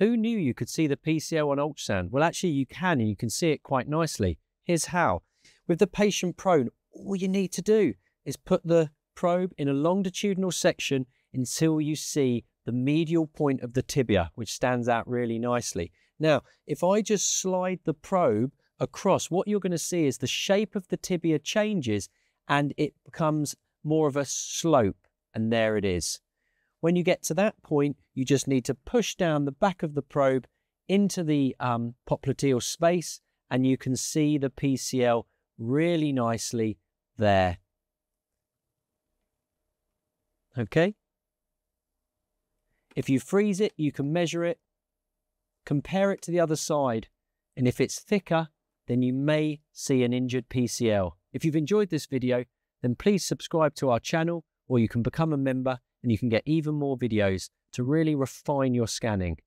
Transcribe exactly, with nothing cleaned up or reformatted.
Who knew you could see the P C L on ultrasound? Well, actually you can, and you can see it quite nicely. Here's how. With the patient prone, all you need to do is put the probe in a longitudinal section until you see the medial point of the tibia, which stands out really nicely. Now, if I just slide the probe across, what you're going to see is the shape of the tibia changes and it becomes more of a slope, and there it is. When you get to that point, you just need to push down the back of the probe into the um, popliteal space, and you can see the P C L really nicely there. Okay? If you freeze it, you can measure it, compare it to the other side, and if it's thicker, then you may see an injured P C L. If you've enjoyed this video, then please subscribe to our channel, or you can become a member and you can get even more videos to really refine your scanning.